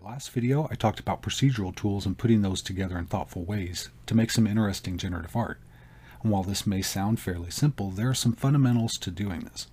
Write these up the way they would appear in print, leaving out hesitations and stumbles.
my last video, I talked about procedural tools and putting those together in thoughtful ways to make some interesting generative art. And while this may sound fairly simple, there are some fundamentals to doing this.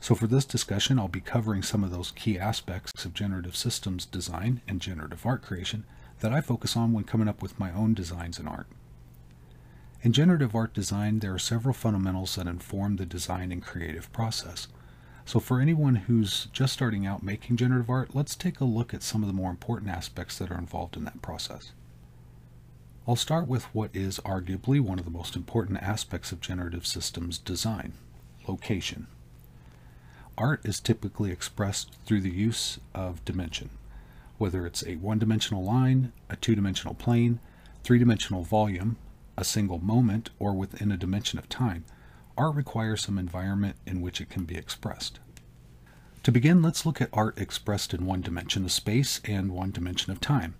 So for this discussion, I'll be covering some of those key aspects of generative systems design and generative art creation that I focus on when coming up with my own designs and art. In generative art design, there are several fundamentals that inform the design and creative process. So for anyone who's just starting out making generative art, let's take a look at some of the more important aspects that are involved in that process. I'll start with what is arguably one of the most important aspects of generative systems design: location. Art is typically expressed through the use of dimension, whether it's a one-dimensional line, a two-dimensional plane, three-dimensional volume, a single moment, or within a dimension of time. Art requires some environment in which it can be expressed. To begin, let's look at art expressed in one dimension of space and one dimension of time.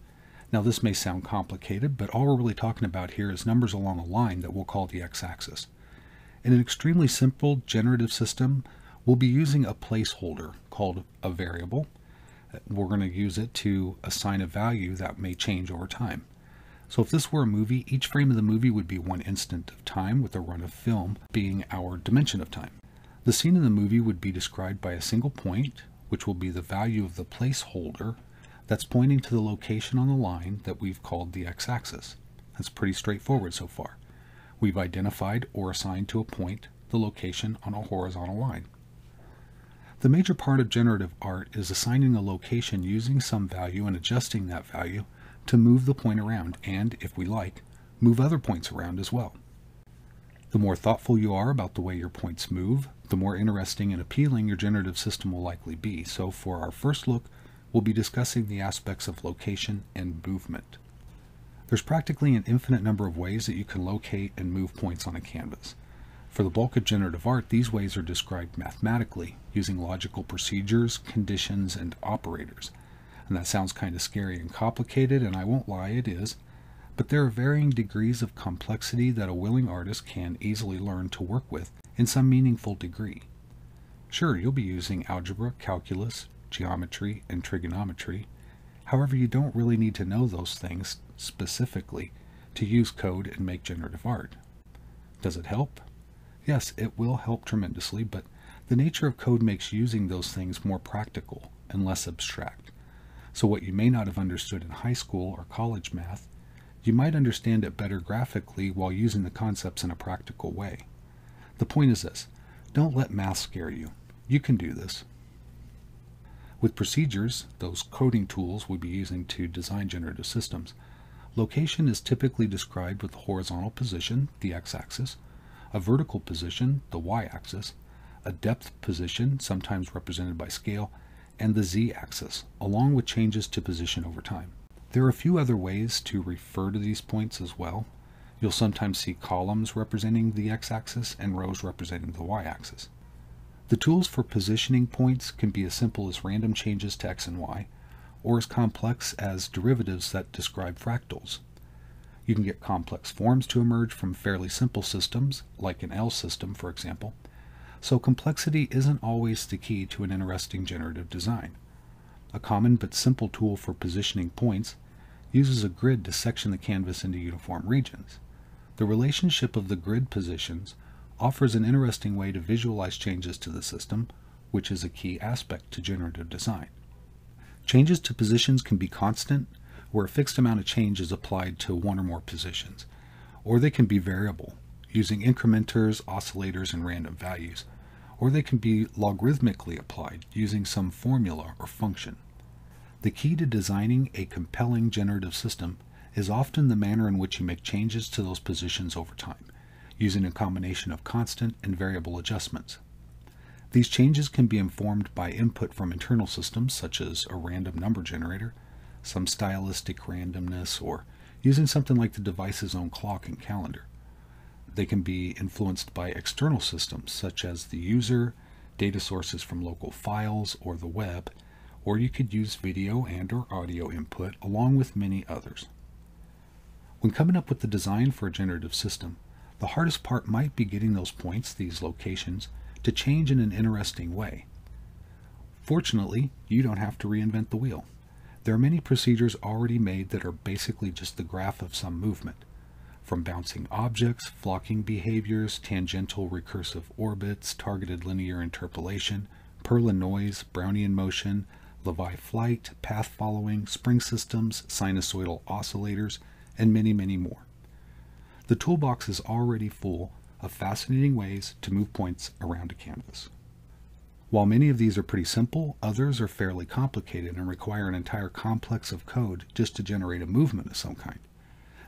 Now, this may sound complicated, but all we're really talking about here is numbers along a line that we'll call the x-axis. In an extremely simple generative system, we'll be using a placeholder called a variable. We're going to use it to assign a value that may change over time. So if this were a movie, each frame of the movie would be one instant of time, with a run of film being our dimension of time. The scene in the movie would be described by a single point, which will be the value of the placeholder that's pointing to the location on the line that we've called the x-axis. That's pretty straightforward so far. We've identified or assigned to a point the location on a horizontal line. The major part of generative art is assigning a location using some value and adjusting that value to move the point around and, if we like, move other points around as well. The more thoughtful you are about the way your points move, the more interesting and appealing your generative system will likely be. So for our first look, we'll be discussing the aspects of location and movement. There's practically an infinite number of ways that you can locate and move points on a canvas. For the bulk of generative art, these ways are described mathematically, using logical procedures, conditions, and operators. And that sounds kind of scary and complicated, and I won't lie, it is, but there are varying degrees of complexity that a willing artist can easily learn to work with in some meaningful degree. Sure, you'll be using algebra, calculus, geometry, and trigonometry. However, you don't really need to know those things specifically to use code and make generative art. Does it help? Yes, it will help tremendously, but the nature of code makes using those things more practical and less abstract. So what you may not have understood in high school or college math, you might understand it better graphically while using the concepts in a practical way. The point is this: don't let math scare you. You can do this. With procedures, those coding tools we'll be using to design generative systems, location is typically described with a horizontal position, the x-axis, a vertical position, the y-axis, a depth position, sometimes represented by scale, and the z-axis, along with changes to position over time. There are a few other ways to refer to these points as well. You'll sometimes see columns representing the x-axis and rows representing the y-axis. The tools for positioning points can be as simple as random changes to x and y, or as complex as derivatives that describe fractals. You can get complex forms to emerge from fairly simple systems, like an L system, for example. So complexity isn't always the key to an interesting generative design. A common but simple tool for positioning points uses a grid to section the canvas into uniform regions. The relationship of the grid positions offers an interesting way to visualize changes to the system, which is a key aspect to generative design. Changes to positions can be constant, where a fixed amount of change is applied to one or more positions, or they can be variable, using incrementers, oscillators, and random values, or they can be logarithmically applied using some formula or function. The key to designing a compelling generative system is often the manner in which you make changes to those positions over time, using a combination of constant and variable adjustments. These changes can be informed by input from internal systems, such as a random number generator, some stylistic randomness, or using something like the device's own clock and calendar. They can be influenced by external systems, such as the user, data sources from local files, or the web, or you could use video and or audio input, along with many others. When coming up with the design for a generative system, the hardest part might be getting those points, these locations, to change in an interesting way. Fortunately, you don't have to reinvent the wheel. There are many procedures already made that are basically just the graph of some movement, from bouncing objects, flocking behaviors, tangential recursive orbits, targeted linear interpolation, Perlin noise, Brownian motion, Levy flight, path following, spring systems, sinusoidal oscillators, and many, many more. The toolbox is already full of fascinating ways to move points around a canvas. While many of these are pretty simple, others are fairly complicated and require an entire complex of code just to generate a movement of some kind.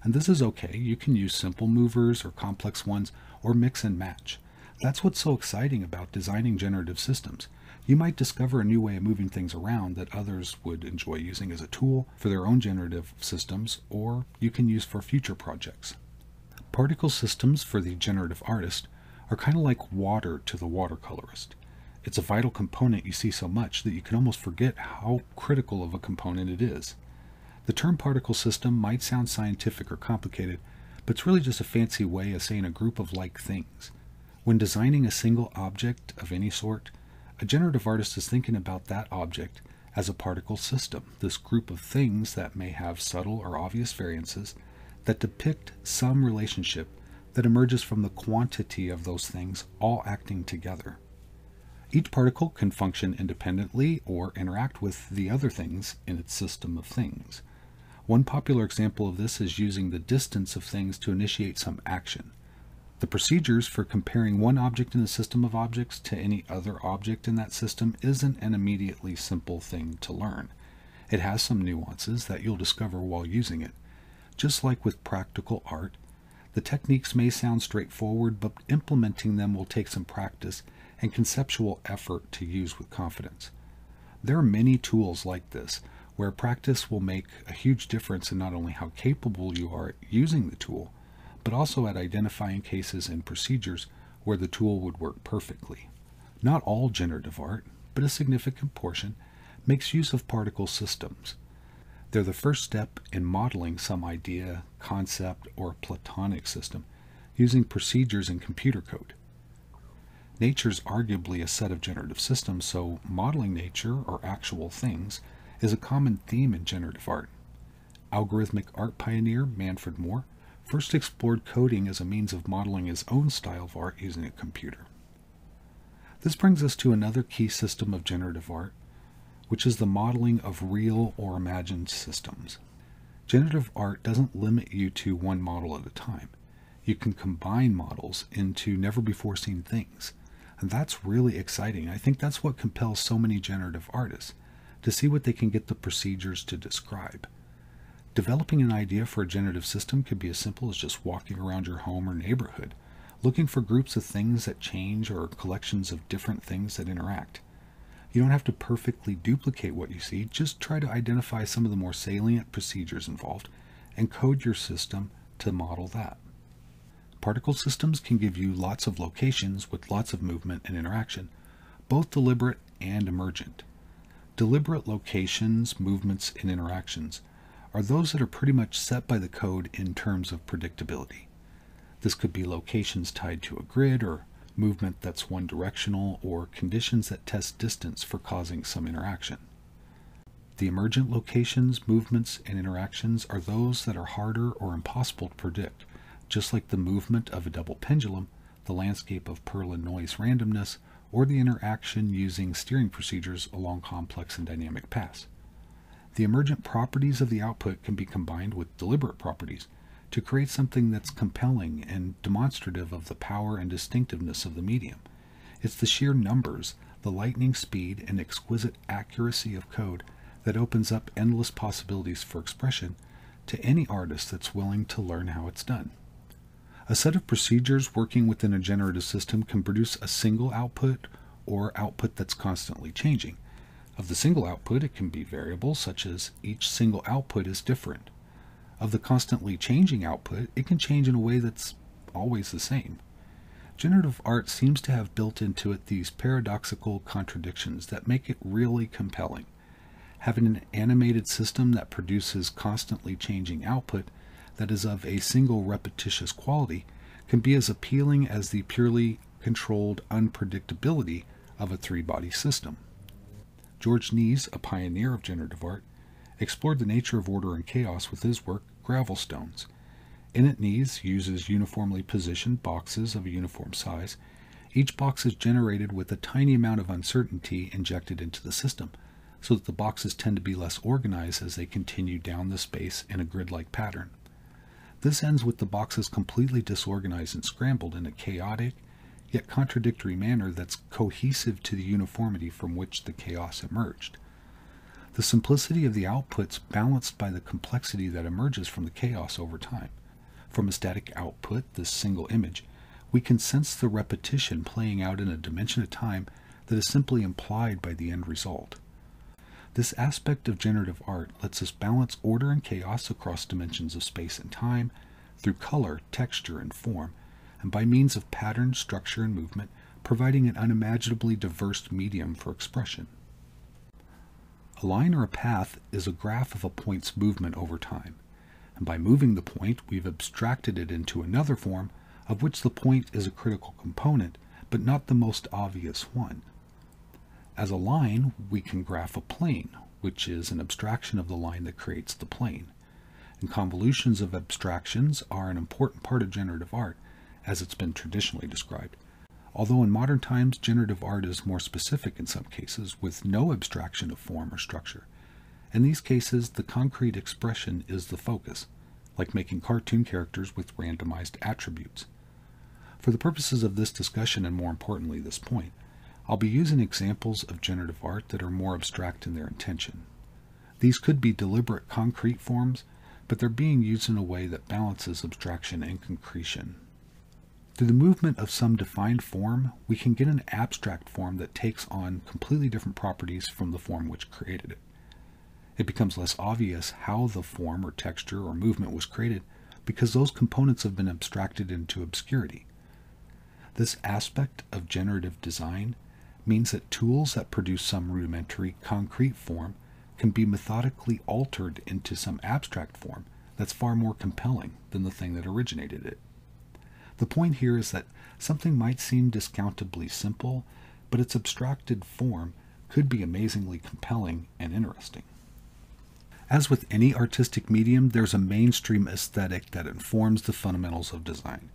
And this is okay. You can use simple movers or complex ones, or mix and match. That's what's so exciting about designing generative systems. You might discover a new way of moving things around that others would enjoy using as a tool for their own generative systems, or you can use for future projects. Particle systems for the generative artist are kind of like water to the watercolorist. It's a vital component you see so much that you can almost forget how critical of a component it is. The term particle system might sound scientific or complicated, but it's really just a fancy way of saying a group of like things. When designing a single object of any sort, a generative artist is thinking about that object as a particle system, this group of things that may have subtle or obvious variances that depict some relationship that emerges from the quantity of those things all acting together. Each particle can function independently or interact with the other things in its system of things. One popular example of this is using the distance of things to initiate some action. The procedures for comparing one object in the system of objects to any other object in that system isn't an immediately simple thing to learn. It has some nuances that you'll discover while using it. Just like with practical art, the techniques may sound straightforward, but implementing them will take some practice and conceptual effort to use with confidence. There are many tools like this, where practice will make a huge difference in not only how capable you are at using the tool, but also at identifying cases and procedures where the tool would work perfectly. Not all generative art, but a significant portion, makes use of particle systems. They're the first step in modeling some idea, concept, or platonic system using procedures in computer code. Nature's arguably a set of generative systems, so modeling nature or actual things is a common theme in generative art. Algorithmic art pioneer Manfred Mohr first explored coding as a means of modeling his own style of art using a computer. This brings us to another key system of generative art, which is the modeling of real or imagined systems. Generative art doesn't limit you to one model at a time. You can combine models into never-before-seen things. And that's really exciting. I think that's what compels so many generative artists, to see what they can get the procedures to describe. Developing an idea for a generative system could be as simple as just walking around your home or neighborhood, looking for groups of things that change or collections of different things that interact. You don't have to perfectly duplicate what you see, just try to identify some of the more salient procedures involved and code your system to model that. Particle systems can give you lots of locations with lots of movement and interaction, both deliberate and emergent. Deliberate locations, movements, and interactions are those that are pretty much set by the code in terms of predictability. This could be locations tied to a grid or movement that's one-directional, or conditions that test distance for causing some interaction. The emergent locations, movements, and interactions are those that are harder or impossible to predict, just like the movement of a double pendulum, the landscape of Perlin noise randomness, or the interaction using steering procedures along complex and dynamic paths. The emergent properties of the output can be combined with deliberate properties to create something that's compelling and demonstrative of the power and distinctiveness of the medium. It's the sheer numbers, the lightning speed, and exquisite accuracy of code that opens up endless possibilities for expression to any artist that's willing to learn how it's done. A set of procedures working within a generative system can produce a single output or output that's constantly changing. Of the single output, it can be variable, such as each single output is different. Of the constantly changing output, it can change in a way that's always the same. Generative art seems to have built into it these paradoxical contradictions that make it really compelling. Having an animated system that produces constantly changing output that is of a single repetitious quality can be as appealing as the purely controlled unpredictability of a three-body system. George Nees, a pioneer of generative art, explored the nature of order and chaos with his work, Gravelstones. In it, Nees uses uniformly positioned boxes of a uniform size. Each box is generated with a tiny amount of uncertainty injected into the system, so that the boxes tend to be less organized as they continue down the space in a grid-like pattern. This ends with the boxes completely disorganized and scrambled in a chaotic, yet contradictory manner that's cohesive to the uniformity from which the chaos emerged. The simplicity of the outputs balanced by the complexity that emerges from the chaos over time. From a static output, this single image, we can sense the repetition playing out in a dimension of time that is simply implied by the end result. This aspect of generative art lets us balance order and chaos across dimensions of space and time, through color, texture, and form, and by means of pattern, structure, and movement, providing an unimaginably diverse medium for expression. A line or a path is a graph of a point's movement over time, and by moving the point, we've abstracted it into another form, of which the point is a critical component, but not the most obvious one. As a line, we can graph a plane, which is an abstraction of the line that creates the plane. And convolutions of abstractions are an important part of generative art, as it's been traditionally described. Although in modern times, generative art is more specific in some cases, with no abstraction of form or structure. In these cases, the concrete expression is the focus, like making cartoon characters with randomized attributes. For the purposes of this discussion, and more importantly this point, I'll be using examples of generative art that are more abstract in their intention. These could be deliberate concrete forms, but they're being used in a way that balances abstraction and concretion. Through the movement of some defined form, we can get an abstract form that takes on completely different properties from the form which created it. It becomes less obvious how the form or texture or movement was created because those components have been abstracted into obscurity. This aspect of generative design means that tools that produce some rudimentary concrete form can be methodically altered into some abstract form that's far more compelling than the thing that originated it. The point here is that something might seem discountably simple, but its abstracted form could be amazingly compelling and interesting. As with any artistic medium, there's a mainstream aesthetic that informs the fundamentals of design.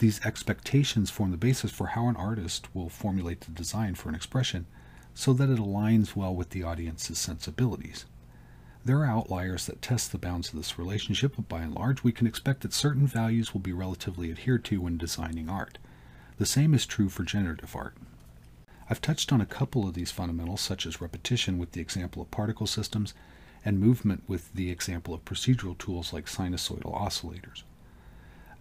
These expectations form the basis for how an artist will formulate the design for an expression so that it aligns well with the audience's sensibilities. There are outliers that test the bounds of this relationship, but by and large, we can expect that certain values will be relatively adhered to when designing art. The same is true for generative art. I've touched on a couple of these fundamentals, such as repetition with the example of particle systems, and movement with the example of procedural tools like sinusoidal oscillators.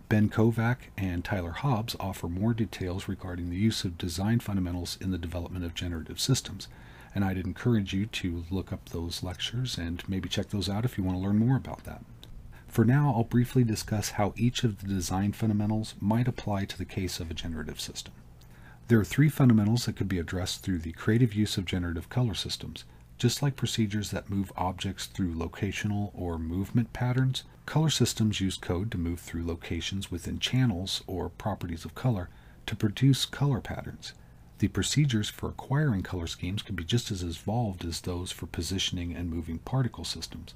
Ben Kovach and Tyler Hobbs offer more details regarding the use of design fundamentals in the development of generative systems, and I'd encourage you to look up those lectures and maybe check those out if you want to learn more about that. For now, I'll briefly discuss how each of the design fundamentals might apply to the case of a generative system. There are three fundamentals that could be addressed through the creative use of generative color systems. Just like procedures that move objects through locational or movement patterns, color systems use code to move through locations within channels or properties of color to produce color patterns. The procedures for acquiring color schemes can be just as involved as those for positioning and moving particle systems.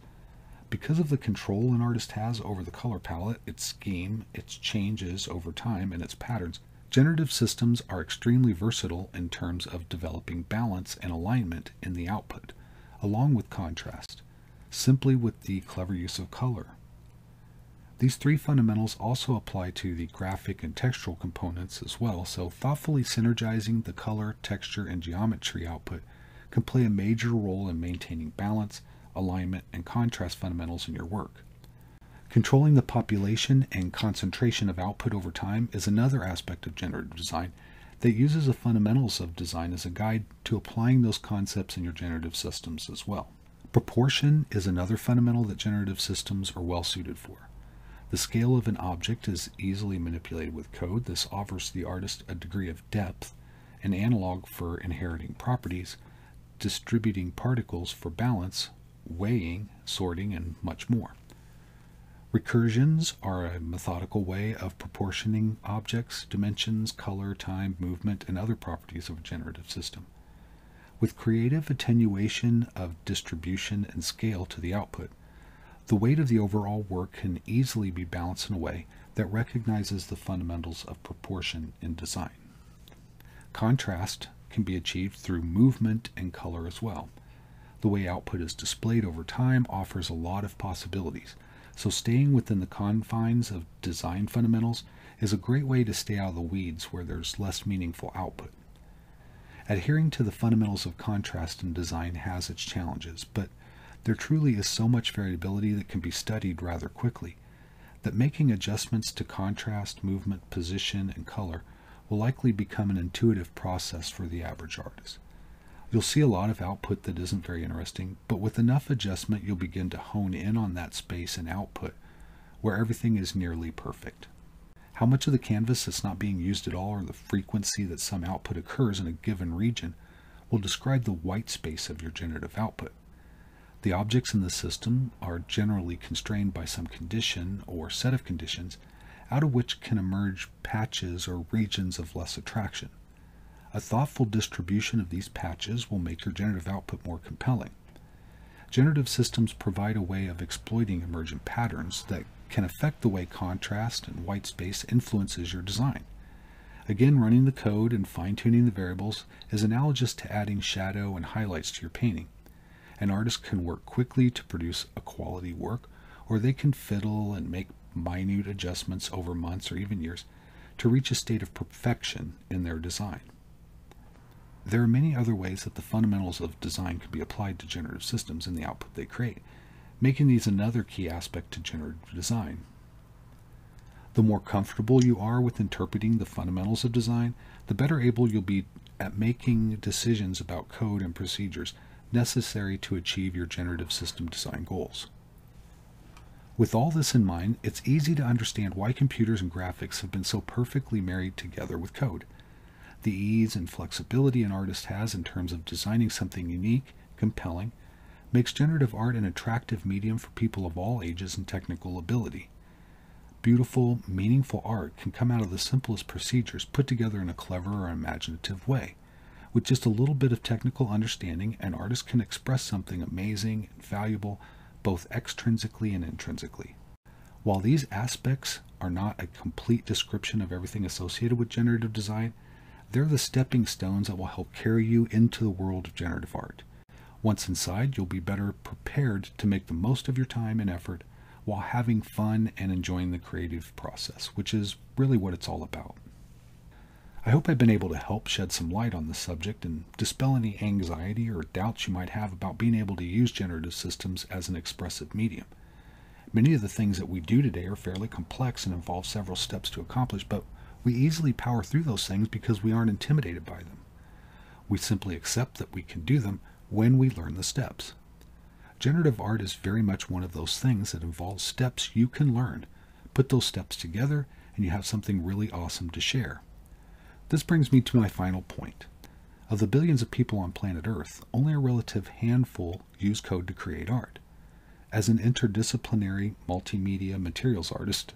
Because of the control an artist has over the color palette, its scheme, its changes over time, and its patterns, generative systems are extremely versatile in terms of developing balance and alignment in the output, along with contrast, simply with the clever use of color. These three fundamentals also apply to the graphic and textural components as well, so thoughtfully synergizing the color, texture, and geometry output can play a major role in maintaining balance, alignment, and contrast fundamentals in your work. Controlling the population and concentration of output over time is another aspect of generative design that uses the fundamentals of design as a guide to applying those concepts in your generative systems as well. Proportion is another fundamental that generative systems are well suited for. The scale of an object is easily manipulated with code. This offers the artist a degree of depth, an analog for inheriting properties, distributing particles for balance, weighing, sorting, and much more. Recursions are a methodical way of proportioning objects, dimensions, color, time, movement, and other properties of a generative system. with creative attenuation of distribution and scale to the output. The weight of the overall work can easily be balanced in a way that recognizes the fundamentals of proportion in design. Contrast can be achieved through movement and color as well. The way output is displayed over time offers a lot of possibilities, so staying within the confines of design fundamentals is a great way to stay out of the weeds where there's less meaningful output. Adhering to the fundamentals of contrast in design has its challenges, but there truly is so much variability that can be studied rather quickly that making adjustments to contrast, movement, position, and color will likely become an intuitive process for the average artist. You'll see a lot of output that isn't very interesting, but with enough adjustment you'll begin to hone in on that space and output where everything is nearly perfect. How much of the canvas that's not being used at all or the frequency that some output occurs in a given region will describe the white space of your generative output. The objects in the system are generally constrained by some condition or set of conditions, out of which can emerge patches or regions of less attraction. A thoughtful distribution of these patches will make your generative output more compelling. Generative systems provide a way of exploiting emergent patterns that can affect the way contrast and white space influences your design. Again, running the code and fine-tuning the variables is analogous to adding shadow and highlights to your painting. An artist can work quickly to produce a quality work, or they can fiddle and make minute adjustments over months or even years to reach a state of perfection in their design. There are many other ways that the fundamentals of design can be applied to generative systems and the output they create, making these another key aspect to generative design. The more comfortable you are with interpreting the fundamentals of design, the better able you'll be at making decisions about code and procedures necessary to achieve your generative system design goals. With all this in mind, it's easy to understand why computers and graphics have been so perfectly married together with code. The ease and flexibility an artist has in terms of designing something unique, compelling, makes generative art an attractive medium for people of all ages and technical ability. Beautiful, meaningful art can come out of the simplest procedures put together in a clever or imaginative way. With just a little bit of technical understanding, an artist can express something amazing and valuable, both extrinsically and intrinsically. While these aspects are not a complete description of everything associated with generative design, they're the stepping stones that will help carry you into the world of generative art. Once inside, you'll be better prepared to make the most of your time and effort while having fun and enjoying the creative process, which is really what it's all about. I hope I've been able to help shed some light on this subject and dispel any anxiety or doubts you might have about being able to use generative systems as an expressive medium. Many of the things that we do today are fairly complex and involve several steps to accomplish, but we easily power through those things because we aren't intimidated by them. We simply accept that we can do them when we learn the steps. Generative art is very much one of those things that involves steps you can learn. Put those steps together and you have something really awesome to share. This brings me to my final point. Of the billions of people on planet Earth, only a relative handful use code to create art. As an interdisciplinary multimedia materials artist,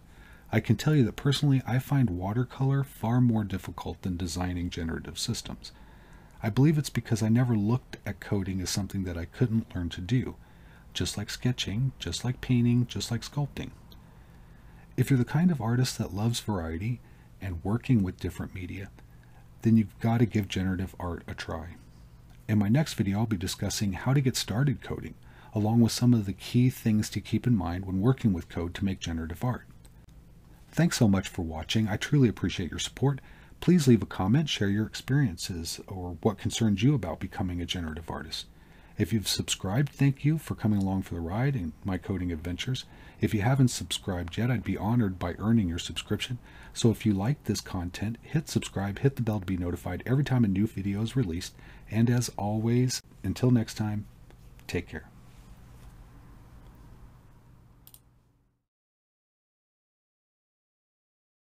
I can tell you that personally I find watercolor far more difficult than designing generative systems. I believe it's because I never looked at coding as something that I couldn't learn to do, just like sketching, just like painting, just like sculpting. If you're the kind of artist that loves variety and working with different media, then you've got to give generative art a try. In my next video, I'll be discussing how to get started coding, along with some of the key things to keep in mind when working with code to make generative art. Thanks so much for watching. I truly appreciate your support. Please leave a comment, share your experiences, or what concerns you about becoming a generative artist. If you've subscribed, thank you for coming along for the ride in my coding adventures. If you haven't subscribed yet, I'd be honored by earning your subscription. So if you like this content, hit subscribe, hit the bell to be notified every time a new video is released. And as always, until next time, take care.